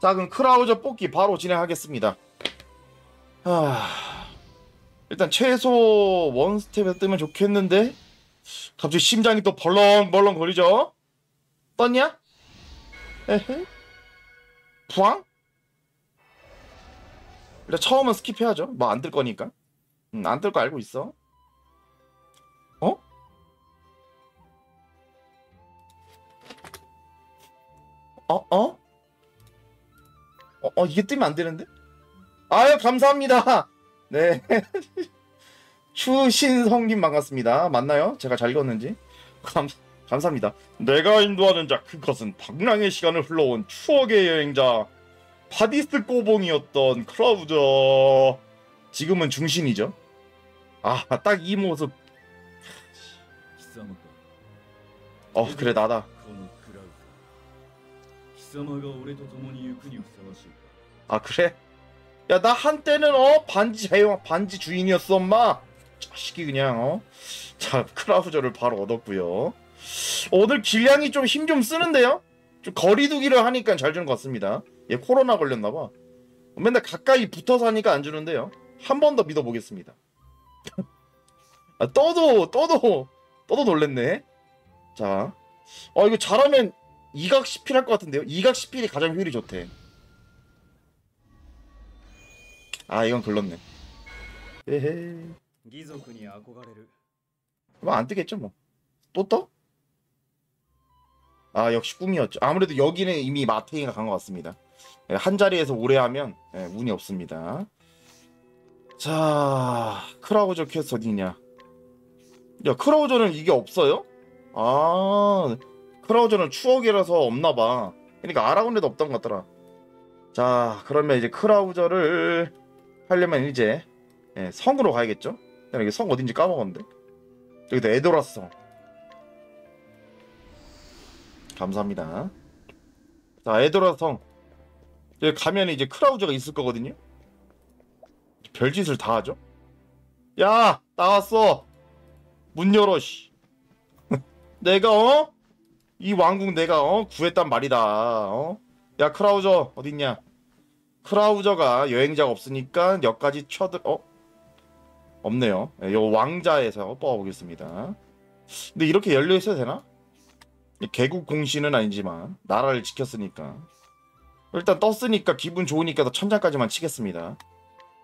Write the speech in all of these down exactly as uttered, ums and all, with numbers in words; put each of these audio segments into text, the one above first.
자, 그럼 크라우저 뽑기 바로 진행하겠습니다. 하... 일단 최소 원스텝에서 뜨면 좋겠는데 갑자기 심장이 또 벌렁벌렁 거리죠? 떴냐? 에헤? 부앙? 일단 처음은 스킵해야죠. 뭐 안 뜰 거니까. 음, 안 뜰 거 알고 있어. 어? 어? 어? 어? 어? 이게 뜨면 안 되는데? 아유 감사합니다. 네. 추신성님 반갑습니다. 맞나요? 제가 잘 읽었는지. 감, 감사합니다. 내가 인도하는 자, 그것은 방랑의 시간을 흘러온 추억의 여행자 파디스 꼬봉이었던 크라우저. 지금은 중신이죠. 아, 딱 이 모습. 어, 그래 나다. 아, 그래? 야, 나 한때는 어 반지 제형 반지 주인이었어, 엄마. 자식이 그냥 어. 자, 크라우저를 바로 얻었고요. 오늘 길냥이 좀 힘 좀 쓰는데요. 좀 거리두기를 하니까 잘 주는 것 같습니다. 얘 코로나 걸렸나봐. 맨날 가까이 붙어서 하니까 안 주는데요. 한 번 더 믿어보겠습니다. 아, 떠도 떠도 떠도 놀랬네. 자, 어 이거 잘하면 이각 시필 할 것 같은데요. 이각 시필이 가장 효율이 좋대. 아 이건 글렀네. 에헤. 뭐 안 뜨겠죠 뭐. 또 떠? 아 역시 꿈이었죠. 아무래도 여기는 이미 마테이가 간 것 같습니다. 한 자리에서 오래 하면 운이 없습니다. 자 크라우저 퀘스트 어디냐. 야 크라우저는 이게 없어요? 아 크라우저는 추억이라서 없나봐. 그러니까 알아본데도 없던 것 같더라. 자 그러면 이제 크라우저를 하려면 이제 성으로 가야겠죠? 이게 성 어딘지 까먹었는데 여기다 에도라스 성. 감사합니다. 자 에도라 성 여기 가면 이제 크라우저가 있을 거거든요. 별짓을 다 하죠. 야 나왔어. 문 열어 씨. 내가 어? 이 왕국 내가 어? 구했단 말이다. 어? 야 크라우저 어딨냐. 크라우저가 여행자가 없으니까 여기까지 쳐들.. 어? 없네요. 요 왕자에서 뽑아보겠습니다. 근데 이렇게 열려있어야 되나? 개국 공신은 아니지만 나라를 지켰으니까 일단 떴으니까 기분 좋으니까 더 천장까지만 치겠습니다.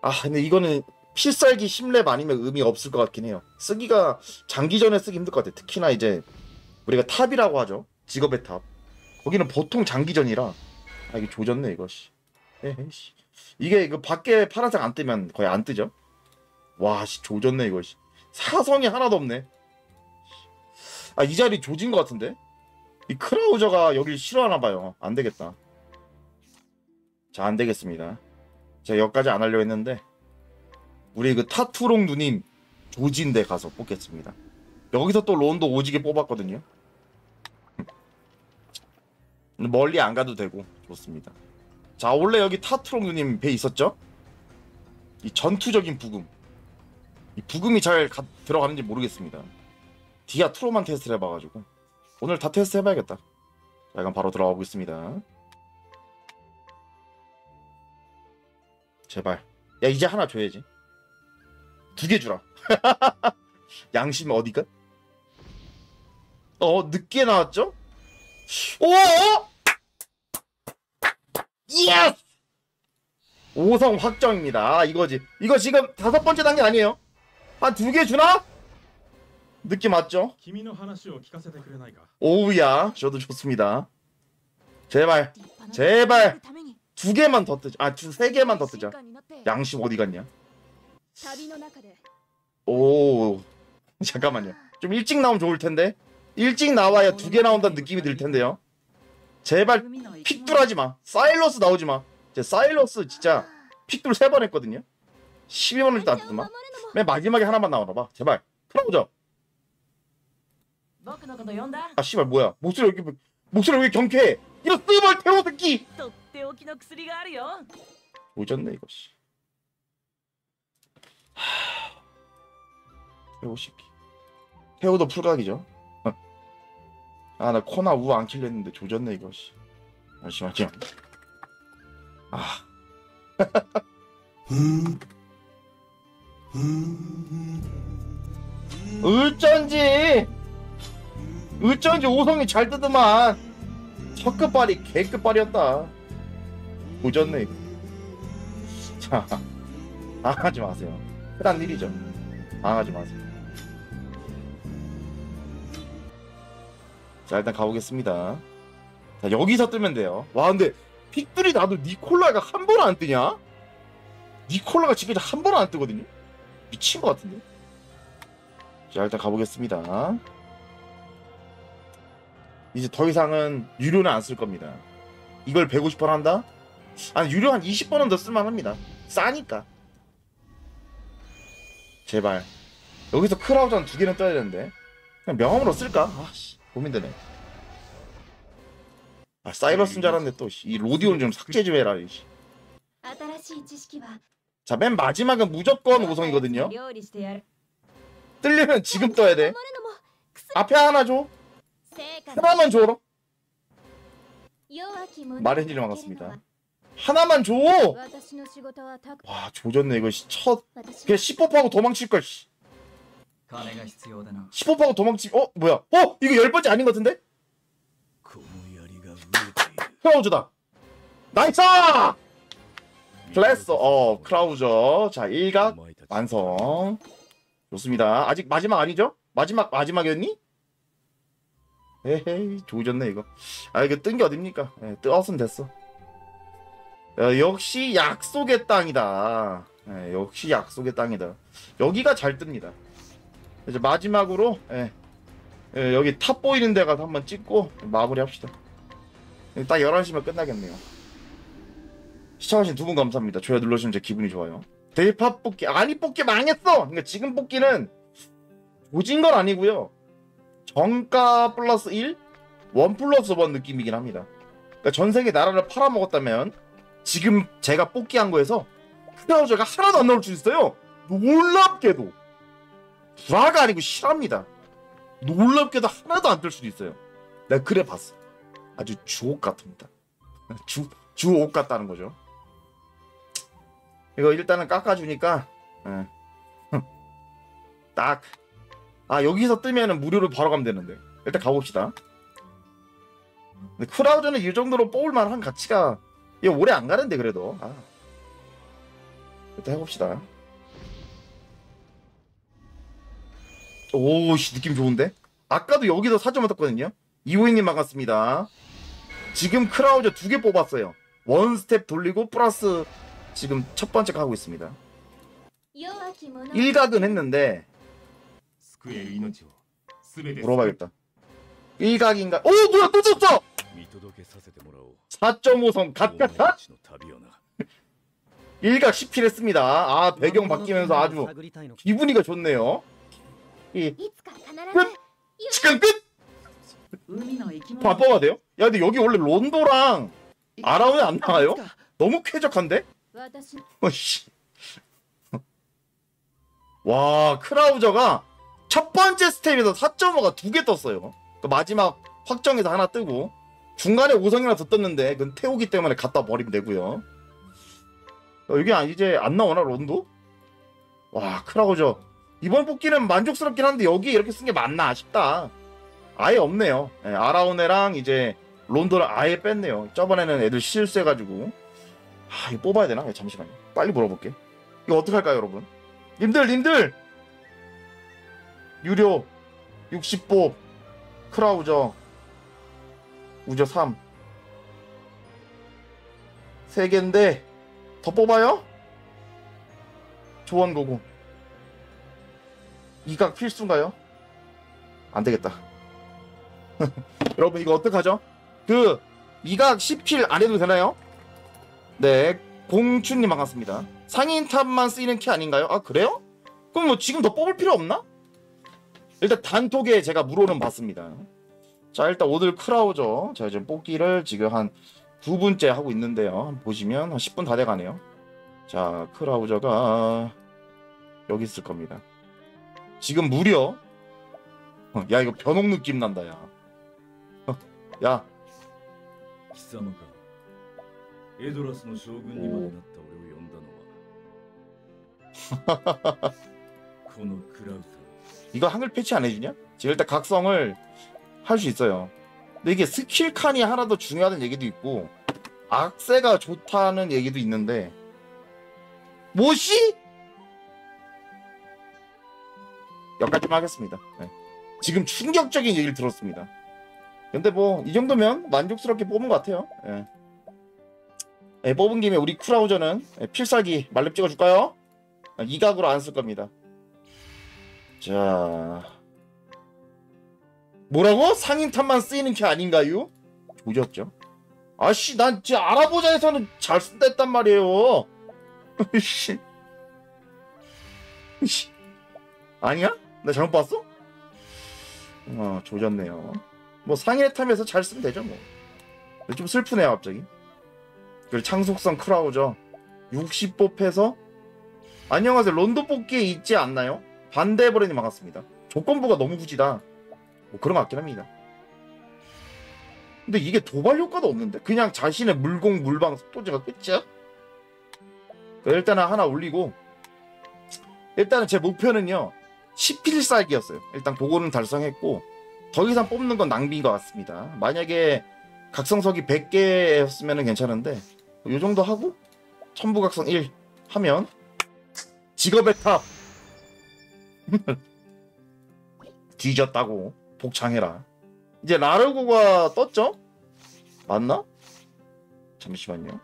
아 근데 이거는 필살기 십렙 아니면 의미 없을 것 같긴 해요. 쓰기가 장기전에 쓰기 힘들 것 같아요. 특히나 이제 우리가 탑이라고 하죠. 직업의 탑. 거기는 보통 장기전이라. 아 이게 조졌네 이거 씨. 에이씨. 이게 그 밖에 파란색 안 뜨면 거의 안 뜨죠. 와 씨 조졌네 이거 씨. 사성이 하나도 없네. 아 이 자리 조진 것 같은데? 이 크라우저가 여길 싫어하나봐요. 안되겠다. 자 안되겠습니다. 제가 여기까지 안하려고 했는데 우리 그 타투롱 누님 조진데 가서 뽑겠습니다. 여기서 또 론도 오지게 뽑았거든요. 멀리 안가도 되고 좋습니다. 자 원래 여기 타투롱 누님 배 있었죠? 이 전투적인 부금 이 부금이 잘 가, 들어가는지 모르겠습니다. 디아 투로만 테스트를 해봐가지고 오늘 다 테스트 해봐야겠다. 자, 그럼 바로 들어가 보겠습니다. 제발. 야, 이제 하나 줘야지. 두 개 주라. 양심 어디가? 어, 늦게 나왔죠? 오! 예스! 오성 확정입니다. 아, 이거지. 이거 지금 다섯 번째 단계 아니에요? 한 두 개 주나? 느낌 맞죠? 오우야 저도 좋습니다. 제발 제발 두 개만 더 뜨자. 아 세 개만 더 뜨자. 양심 어디 갔냐. 오 잠깐만요. 좀 일찍 나오면 좋을 텐데 일찍 나와야 두 개 나온다는 느낌이 들 텐데요. 제발 픽돌하지 마. 사이러스 나오지 마. 제 사이러스 진짜 픽돌 세 번 했거든요. 십이만 원을 안 뜨더만. 맨 마지막에 하나만 나오나봐. 제발 크라우저. 아 씨발 뭐야. 목소리 왜 이렇게 목소리 왜 경쾌해. 이런 쓰벌 태워 듣기. 오졌네 이거 씨. 하... 백오십 기. 태우도 풀각이죠. 아 나 코나 우 안 킬려 했는데 조졌네 이거 씨. 잠시만요. 아. 어쩐지 어쩐지 오성이 잘 뜨더만. 첫 끝발이 개 끝발이었다. 부졌네. 자, 당하지 마세요. 흔한 일이죠. 당하지 마세요. 자, 일단 가보겠습니다. 자, 여기서 뜨면 돼요. 와, 근데 픽들이 나도 니콜라가 한 번 안 뜨냐? 니콜라가 지금 한 번 안 뜨거든요? 미친 것 같은데? 자, 일단 가보겠습니다. 이제 더 이상은 유료는 안 쓸 겁니다. 이걸 백오십 번 한다? 아니, 유료 한 이십 번은 더 쓸만합니다. 싸니까. 제발. 여기서 크라우저 한 두 개는 떠야 되는데. 그냥 명함으로 쓸까? 아씨, 고민되네. 아, 사이러스인 줄 알았는데 또 이 로디온 좀 삭제 좀 해라. 이씨. 자, 맨 마지막은 무조건 오성이거든요. 뜰려면 지금 떠야 돼. 앞에 하나 줘. 하나만 줘라. 마렌지를 막았습니다. 하나만 줘. 와, 조졌네 이거. 첫 그냥 십오 퍼하고 도망칠걸. 십오 퍼하고 도망치. 어? 뭐야? 어? 이거 열 번째 아닌 것 같은데? 크라우저다. 나이스! 클래스. 어, 크라우저. 자, 일각 완성. 좋습니다. 아직 마지막 아니죠? 마지막 마지막이었니? 에헤이, 조졌네 이거. 아, 이거 뜬 게 어딥니까? 예, 떴으면 됐어. 야, 역시 약속의 땅이다. 예, 역시 약속의 땅이다. 여기가 잘 뜹니다. 이제 마지막으로 예, 예, 여기 탑 보이는 데가 한번 찍고 마무리합시다. 딱 열한 시면 끝나겠네요. 시청하신 두 분 감사합니다. 좋아요 눌러주시면 제 기분이 좋아요. 대잭팟 뽑기. 아니, 뽑기 망했어! 그러니까 지금 뽑기는 조진 건 아니고요. 정가 플러스 일? 일 플러스 일 느낌이긴 합니다. 그러니까 전세계 나라를 팔아먹었다면 지금 제가 뽑기한 거에서 크라우저가 하나도 안 나올 수 있어요. 놀랍게도. 불화가 아니고 실화입니다. 놀랍게도 하나도 안 뜰 수도 있어요. 내가 그래 봤어. 아주 주옥 같습니다. 주, 주옥 같다는 거죠. 이거 일단은 깎아주니까 딱. 아, 여기서 뜨면은 무료로 바로 가면 되는데 일단 가봅시다. 근데 크라우저는 이 정도로 뽑을만한 가치가 이거 오래 안 가는데 그래도. 아, 일단 해봅시다. 오씨, 느낌 좋은데? 아까도 여기서 사 점을 떴거든요. 이호이님 반갑습니다. 지금 크라우저 두 개 뽑았어요. 원 스텝 돌리고 플러스 지금 첫 번째 가고 있습니다. 일각은 했는데 물어봐야겠다. 일각인가? 오, 뭐야, 또 졌어! 사 점 오 성 갓갓갓! 일각 십 킬 했습니다. 아, 배경 바뀌면서 아주 기분이가 좋네요. 이 끝! 시간 끝! 바빠가 돼요? 야, 근데 여기 원래 론도랑 아라운이 안 나와요? 너무 쾌적한데? 어이씨. 와, 크라우저가 첫 번째 스텝에서 사 점 오가 두 개 떴어요. 그 마지막 확정에서 하나 뜨고 중간에 오성이나 더 떴는데 그건 태우기 때문에 갖다 버리면 되고요. 여기 이제 안 나오나 론도? 와, 크라우저 이번 뽑기는 만족스럽긴 한데 여기 이렇게 쓴 게 맞나 아쉽다. 아예 없네요. 예, 아라오네랑 이제 론도를 아예 뺐네요. 저번에는 애들 실수해가지고. 아, 이거 뽑아야 되나? 야, 잠시만요. 빨리 물어볼게. 이거 어떡할까요, 여러분? 님들, 님들! 유료 육십 법 크라우저 우저 삼 세 개인데 더 뽑아요? 조언 고고. 이 각 필수인가요? 안되겠다. 여러분, 이거 어떡하죠? 그 이각 십 킬 안 해도 되나요? 네, 공춘님 반갑습니다. 상인탑만 쓰이는 키 아닌가요? 아, 그래요? 그럼 뭐 지금 더 뽑을 필요 없나? 일단 단톡에 제가 물어는 봤습니다. 자, 일단 오늘 크라우저 제가 지금 뽑기를 지금 한 두 분째 하고 있는데요. 보시면 한 십 분 다 돼가네요. 자, 크라우저가 여기 있을 겁니다. 지금 무려 야, 이거 변옥 느낌 난다. 야, 야, エドラスの将軍にまでなった俺を呼んだのはこのクラウザ. 이거 한글 패치 안 해주냐? 제가 일단 각성을 할 수 있어요. 근데 이게 스킬 칸이 하나 더 중요하다는 얘기도 있고 악세가 좋다는 얘기도 있는데 뭐시? 여기까지만 하겠습니다. 네. 지금 충격적인 얘기를 들었습니다. 근데 뭐 이 정도면 만족스럽게 뽑은 것 같아요. 예. 예, 뽑은 김에 우리 크라우저는 예, 필살기 말렙 찍어줄까요? 아, 이각으로 안 쓸 겁니다. 자, 뭐라고? 상인탄만 쓰이는 게 아닌가요? 조졌죠. 아씨, 난 진짜 알아보자에서는 잘 쓴다 했단 말이에요. 씨, 아니야? 나 잘못 봤어? 아, 조졌네요. 뭐 상인의 탐에서 잘 쓰면 되죠 뭐. 좀 슬프네요 갑자기. 그리고 창속성 크라우저 육십 뽑해서 안녕하세요 론도 뽑기에 있지 않나요? 반대해버리니 막았습니다. 조건부가 너무 굳이다 뭐 그런 것 같긴 합니다. 근데 이게 도발 효과도 없는데 그냥 자신의 물공 물방 속도제가 끝이야? 일단은 하나 올리고 일단은 제 목표는요 십 필살기였어요 일단 그거는 달성했고 더 이상 뽑는 건 낭비인 것 같습니다. 만약에 각성석이 백 개였으면 괜찮은데 요 정도 하고 천부각성 일 하면 직업의 탑 뒤졌다고 복창해라. 이제 라르고가 떴죠? 맞나? 잠시만요.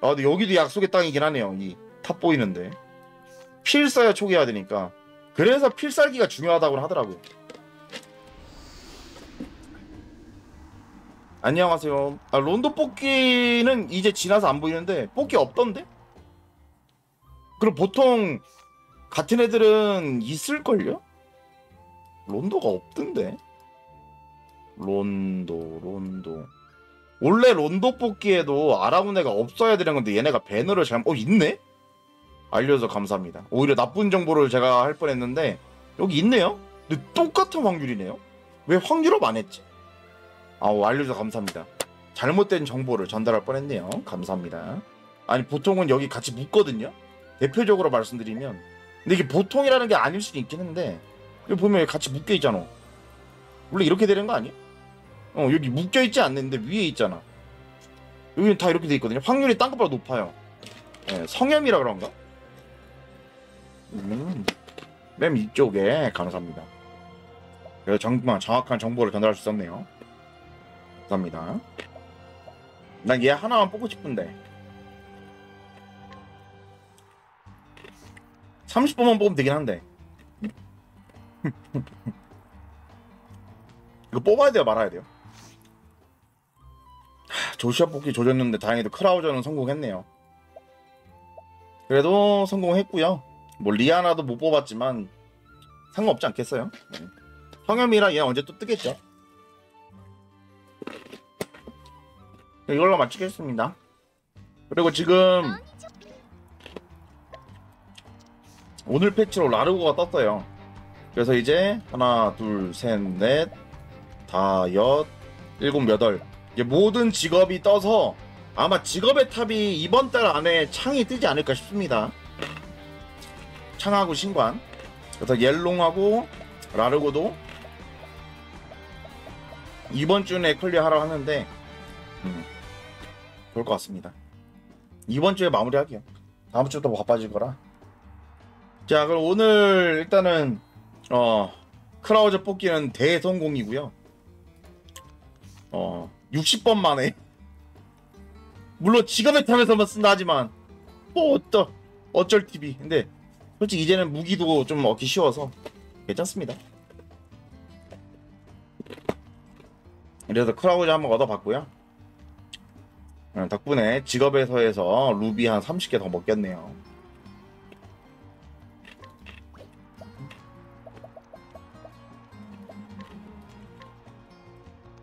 아 근데 여기도 약속의 땅이긴 하네요. 이 탑 보이는데 필 써야 초기해야 되니까 그래서 필살기가 중요하다고 하더라고요. 안녕하세요. 아, 론도 뽑기는 이제 지나서 안 보이는데 뽑기 없던데? 그럼 보통 같은 애들은 있을걸요? 론도가 없던데? 론도 론도 원래 론도 뽑기에도 알아본 애가 없어야 되는 건데 얘네가 배너를 잘못.. 어 있네? 알려줘서 감사합니다. 오히려 나쁜 정보를 제가 할 뻔했는데 여기 있네요? 근데 똑같은 확률이네요? 왜 확률업 안 했지? 아우 알려줘서 감사합니다. 잘못된 정보를 전달할 뻔했네요. 감사합니다. 아니 보통은 여기 같이 묻거든요. 대표적으로 말씀드리면 근데 이게 보통이라는 게 아닐 수도 있긴 한데 여기 보면 같이 묶여 있잖아. 원래 이렇게 되는 거 아니야? 어 여기 묶여 있지 않는데 위에 있잖아. 여기는 다 이렇게 돼 있거든요. 확률이 딴 것보다 높아요. 예, 성염이라 그런가? 음, 맨 이쪽에 감사합니다. 정말 정확한 정보를 전달할 수 있었네요. 감사합니다. 난 얘 하나만 뽑고 싶은데 삼십 번만 뽑으면 되긴 한데 이거 뽑아야 돼요 말아야 돼요? 하, 조슈아 뽑기 조졌는데 다행히도 크라우저는 성공했네요. 그래도 성공했고요. 뭐 리아나도 못 뽑았지만 상관없지 않겠어요? 네. 성염이라 얘 언제 또 뜨겠죠? 이걸로 마치겠습니다. 그리고 지금 오늘 패치로 라르고가 떴어요. 그래서 이제 하나 둘 셋 넷 다 여 일곱 여덟 이제 모든 직업이 떠서 아마 직업의 탑이 이번 달 안에 창이 뜨지 않을까 싶습니다. 창하고 신관 그래서 옐롱하고 라르고도 이번 주 내에 클리어하라고 하는데 음. 그럴 것 같습니다. 이번 주에 마무리할게요. 다음 주도 뭐 바빠질 거라. 자, 그럼 오늘 일단은 어 크라우저 뽑기는 대성공이고요. 어 육십 번 만에 물론 직업의 탐에서만 쓴다 하지만 뭐 어떠 어쩔 티비. 근데 솔직히 이제는 무기도 좀 얻기 쉬워서 괜찮습니다. 그래서 크라우저 한번 얻어봤고요. 덕분에 직업에서에서 루비 한 삼십 개 더 먹겠네요.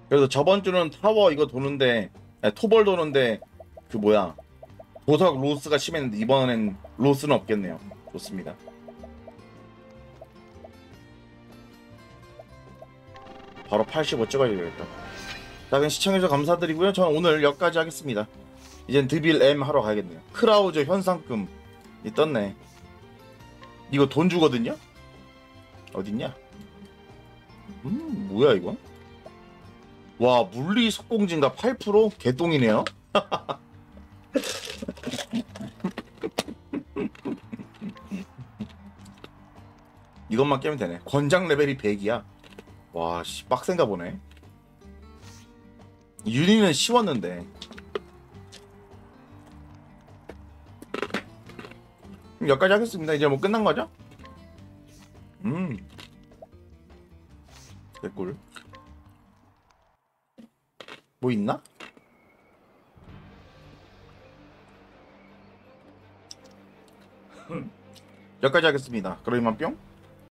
그래서 저번 주는 타워 이거 도는데 아니, 토벌 도는데 그 뭐야 보석 로스가 심했는데 이번엔 로스는 없겠네요. 좋습니다. 바로 팔십오 찍어야겠다. 자, 시청해주셔서 감사드리고요. 저는 오늘 여기까지 하겠습니다. 이젠 드빌엠 하러 가야겠네요. 크라우저 현상금 이 떴네. 이거 돈 주거든요? 어딨냐? 음 뭐야 이거? 와 물리 속공진가 팔 퍼센트? 개똥이네요. 이것만 깨면 되네. 권장 레벨이 백이야. 와 씨 빡센가 보네. 유니는 쉬웠는데. 여기까지 하겠습니다. 이제 뭐 끝난 거죠? 음 개꿀. 뭐 있나? 여기까지 하겠습니다. 그럼 이만 뿅.